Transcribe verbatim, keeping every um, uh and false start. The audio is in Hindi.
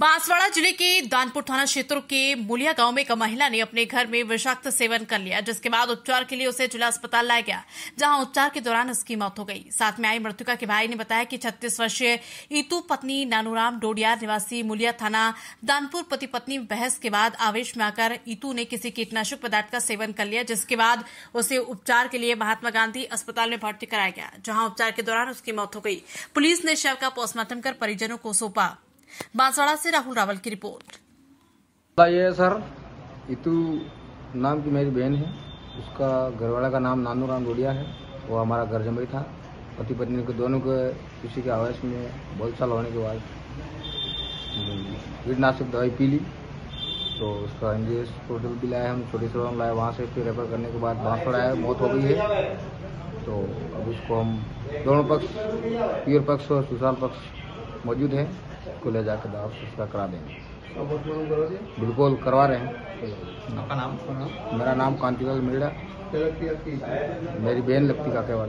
बांसवाड़ा जिले के दानपुर थाना क्षेत्र के मुलिया गांव में एक महिला ने अपने घर में विषाक्त सेवन कर लिया, जिसके बाद उपचार के लिए उसे जिला अस्पताल लाया गया, जहां उपचार के दौरान उसकी मौत हो गई। साथ में आई मृतका के भाई ने बताया कि छत्तीस वर्षीय ईतू पत्नी नानूराम डोडियार निवासी मुलिया थाना दानपुर पति पत्नी बहस के बाद आवेश में आकर ईतू ने किसी कीटनाशक पदार्थ का सेवन कर लिया, जिसके बाद उसे उपचार के लिए महात्मा गांधी अस्पताल में भर्ती कराया गया, जहां उपचार के दौरान उसकी मौत हो गई। पुलिस ने शव का पोस्टमार्टम कर परिजनों को सौंपा। बांसवाड़ा से राहुल रावल की रिपोर्ट। ये सर ईतू नाम की मेरी बहन है, उसका घरवाला का नाम नानूराम डोडियार है। वो हमारा घर जमई था। पति पत्नी के दोनों के किसी के आवेश में बोलचाल होने के बाद कीटनाशक दवाई पी ली, तो उसका एमजीएस हॉस्पिटल भी लाया, हम छोटे से लाए, वहाँ से फिर रेफर करने के बाद बांसवाड़ा आया, मौत हो गई है। तो अब उसको हम दोनों पक्ष, पीर पक्ष और सुशाल पक्ष मौजूद है, को ले जाकर दाव उसका करा देंगे। बिल्कुल करवा रहे हैं। आपका नाम? मेरा नाम कांतिलाल मिर्डा, मेरी बहन लगती का।